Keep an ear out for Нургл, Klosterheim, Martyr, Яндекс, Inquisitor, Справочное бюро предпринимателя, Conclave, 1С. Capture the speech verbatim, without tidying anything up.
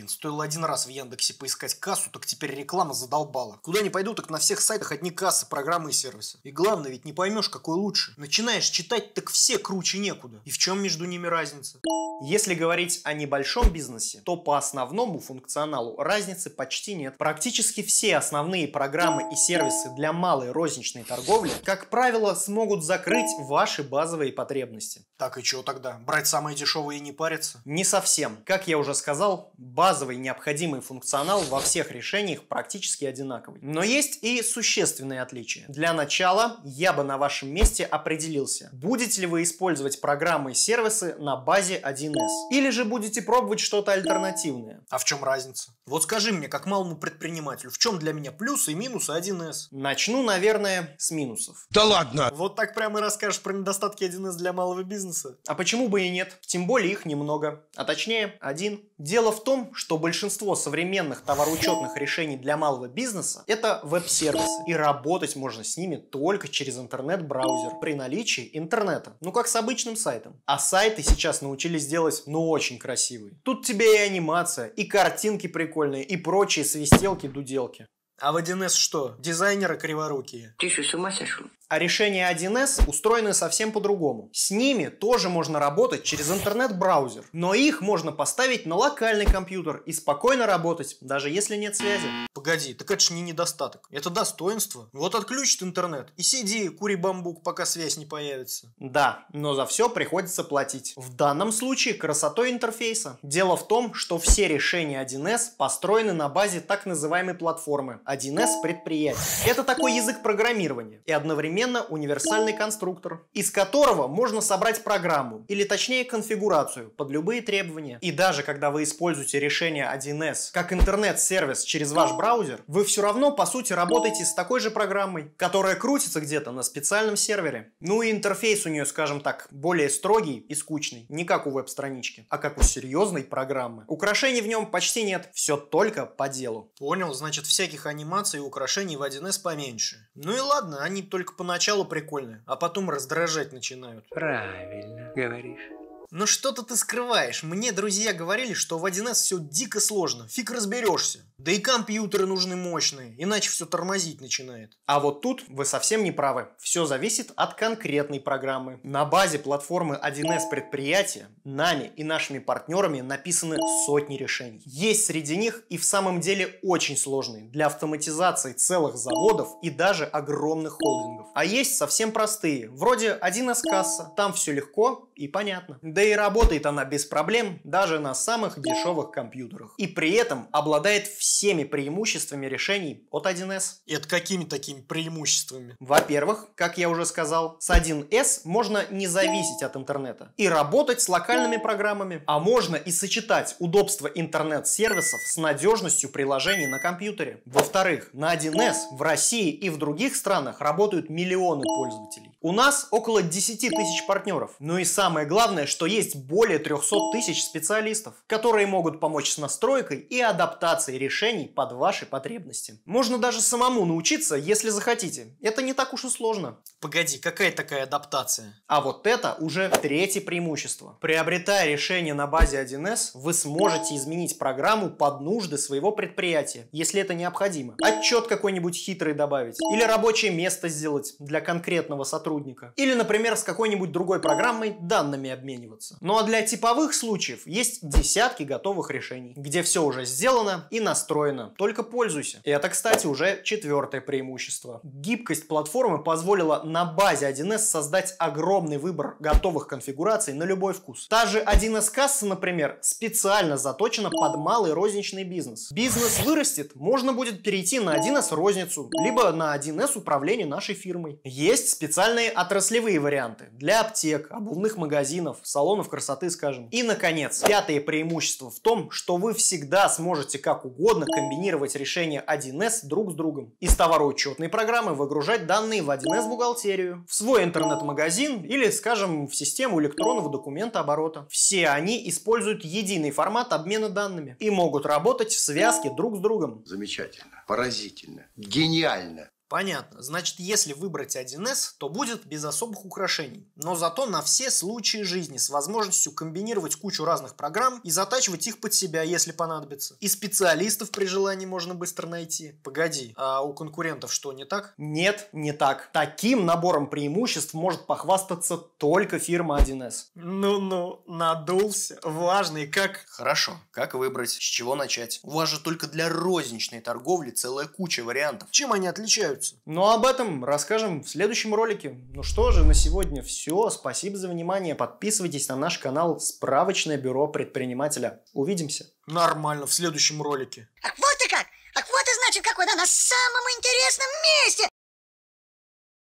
блин, стоило один раз в Яндексе поискать кассу, так теперь реклама задолбала. Куда не пойду, так на всех сайтах одни кассы, программы и сервисы. И главное, ведь не поймешь, какой лучше. Начинаешь читать, так все круче некуда. И в чем между ними разница? Если говорить о небольшом бизнесе, то по основному функционалу разницы почти нет. Практически все основные программы и сервисы для малой розничной торговли, как правило, смогут закрыть ваши базовые потребности. Так и чё тогда? Брать самые дешевые и не париться? Не совсем. Как я уже сказал, базовый необходимый функционал во всех решениях практически одинаковый. Но есть и существенные отличия. Для начала я бы на вашем месте определился, будете ли вы использовать программы и сервисы на базе один эс, или же будете пробовать что-то альтернативное. А в чем разница? Вот скажи мне, как малому предпринимателю, в чем для меня плюсы и минусы один эс? Начну, наверное, с минусов. Да ладно! Вот так прямо и расскажешь про недостатки один эс для малого бизнеса? А почему бы и нет? Тем более их немного. А точнее, один. Дело в том, что большинство современных товароучетных решений для малого бизнеса — это веб-сервисы. И работать можно с ними только через интернет-браузер при наличии интернета. Ну как с обычным сайтом. А сайты сейчас научились делать, ну, очень красивые. Тут тебе и анимация, и картинки прикольные, и прочие свистелки-дуделки. А в один эс что? Дизайнеры криворукие. Ты что, с ума сошел? А решения один эс устроены совсем по-другому. С ними тоже можно работать через интернет-браузер, но их можно поставить на локальный компьютер и спокойно работать, даже если нет связи. Погоди, так это ж не недостаток, это достоинство. Вот отключит интернет и сиди, кури бамбук, пока связь не появится. Да, но за все приходится платить. В данном случае красотой интерфейса. Дело в том, что все решения один эс построены на базе так называемой платформы один эс предприятия. Это такой язык программирования и одновременно универсальный конструктор, из которого можно собрать программу, или точнее конфигурацию, под любые требования. И даже когда вы используете решение один эс как интернет-сервис через ваш браузер, вы все равно по сути работаете с такой же программой, которая крутится где-то на специальном сервере. Ну и интерфейс у нее, скажем так, более строгий и скучный, не как у веб-странички, а как у серьезной программы. Украшений в нем почти нет, все только по делу. Понял, значит, всяких анимаций и украшений в один эс поменьше. Ну и ладно, они только по Поначалу прикольно, а потом раздражать начинают. Правильно говоришь. Ну что-то ты скрываешь. Мне друзья говорили, что в один эс все дико сложно, фиг разберешься. Да и компьютеры нужны мощные, иначе все тормозить начинает. А вот тут вы совсем не правы. Все зависит от конкретной программы. На базе платформы один эс предприятия нами и нашими партнерами написаны сотни решений. Есть среди них и в самом деле очень сложные для автоматизации целых заводов и даже огромных холдингов. А есть совсем простые, вроде один эс-касса. Там все легко и понятно. Да и работает она без проблем даже на самых дешевых компьютерах. И при этом обладает всеми всеми преимуществами решений от один эс. Это какими такими преимуществами? Во-первых, как я уже сказал, с один эс можно не зависеть от интернета и работать с локальными программами, а можно и сочетать удобство интернет-сервисов с надежностью приложений на компьютере. Во-вторых, на один эс в России и в других странах работают миллионы пользователей. У нас около десяти тысяч партнеров. Ну и самое главное, что есть более трёхсот тысяч специалистов, которые могут помочь с настройкой и адаптацией решений под ваши потребности. Можно даже самому научиться, если захотите. Это не так уж и сложно. Погоди, какая такая адаптация? А вот это уже третье преимущество. Приобретая решение на базе один эс, вы сможете изменить программу под нужды своего предприятия, если это необходимо. Отчет какой-нибудь хитрый добавить, или рабочее место сделать для конкретного сотрудника, или, например, с какой-нибудь другой программой данными обмениваться. Ну а для типовых случаев есть десятки готовых решений, где все уже сделано и настроено. Только пользуйся. И это, кстати, уже четвертое преимущество. Гибкость платформы позволила на базе один эс создать огромный выбор готовых конфигураций на любой вкус. Та же один эс-касса, например, специально заточена под малый розничный бизнес. Бизнес вырастет, можно будет перейти на один эс-розницу, либо на один эс-управление нашей фирмой. Есть специальные отраслевые варианты для аптек, обувных магазинов, салонов красоты, скажем. И, наконец, пятое преимущество в том, что вы всегда сможете как угодно комбинировать решения один эс друг с другом. Из товароучетной программы выгружать данные в один эс бухгалтерию, в свой интернет-магазин или, скажем, в систему электронного документа оборота. Все они используют единый формат обмена данными и могут работать в связке друг с другом. Замечательно, поразительно, гениально. Понятно. Значит, если выбрать один эс, то будет без особых украшений, но зато на все случаи жизни с возможностью комбинировать кучу разных программ и затачивать их под себя, если понадобится. И специалистов при желании можно быстро найти. Погоди, а у конкурентов что, не так? Нет, не так. Таким набором преимуществ может похвастаться только фирма один эс. Ну-ну, надулся. Важный как... Хорошо. Как выбрать? С чего начать? У вас же только для розничной торговли целая куча вариантов. Чем они отличаются? Но об этом расскажем в следующем ролике. Ну что же, на сегодня все. Спасибо за внимание. Подписывайтесь на наш канал Справочное бюро предпринимателя. Увидимся. Нормально, в следующем ролике. Ах, вот и как! Ах, вот и значит, как вы, да, на самом интересном месте